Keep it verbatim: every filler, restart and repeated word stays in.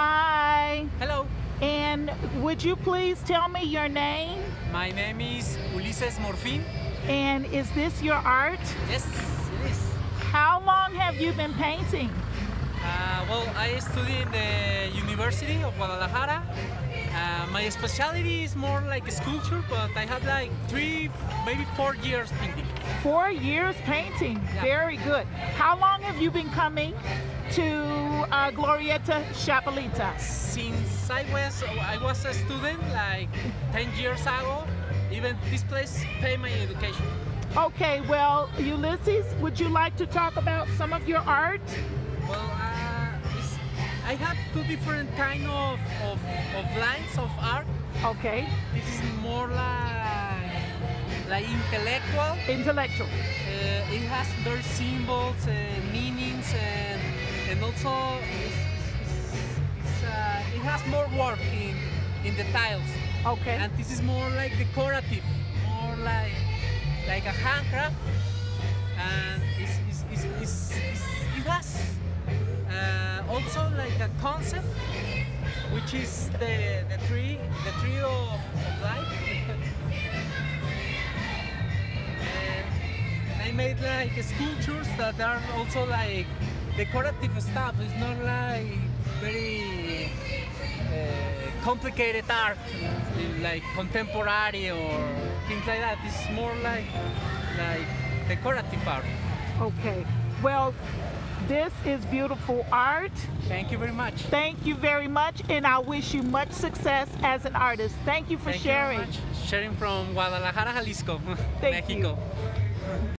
Hi. Hello. And would you please tell me your name? My name is Ulises Morfin. And is this your art? Yes, it is. How long have you been painting? Uh, well, I study in the University of Guadalajara. Uh, my specialty is more like sculpture, but I had like three, maybe four years painting. Four years painting? Yeah. Very good. How long have you been coming to uh, Glorietta Chapalita? Since I was, I was a student, like ten years ago. Even this place paid my education. Okay, well, Ulises, would you like to talk about some of your art? Well, uh, it's, I have two different kind of, of, of lines of art. Okay. This is more like, like intellectual. Intellectual. Uh, it has their symbols, uh, meanings, and, and also it's, it's, it's, uh, it has more work in, in the tiles. Okay. And this is more like decorative, more like like a handcraft, and it's, it's, it's, it's, it's, it has uh, also like a concept, which is the the tree, the tree of, of life. And I made like sculptures that are also like decorative stuff. It's not like very uh, complicated art, like contemporary or things like that. It's more like like decorative art. Okay. Well, this is beautiful art. Thank you very much. Thank you very much, and I wish you much success as an artist. Thank you for Thank sharing. You very much. Sharing from Guadalajara, Jalisco, Thank Mexico. You.